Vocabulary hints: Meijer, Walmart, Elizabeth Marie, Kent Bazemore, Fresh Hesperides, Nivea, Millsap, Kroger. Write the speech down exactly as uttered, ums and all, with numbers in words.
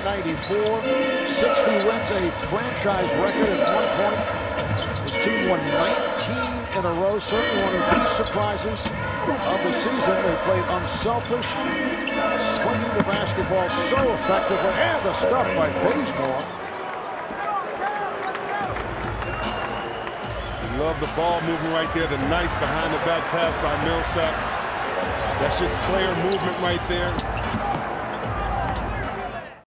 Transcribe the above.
one ninety-four. sixty wins a franchise record at one point. His team won nineteen in a row. Certainly one of the surprises of the season. They played unselfish, swinging the basketball so effectively, and the stuff by Bazemore. Love the ball movement right there. The nice behind the back pass by Millsap. That's just player movement right there.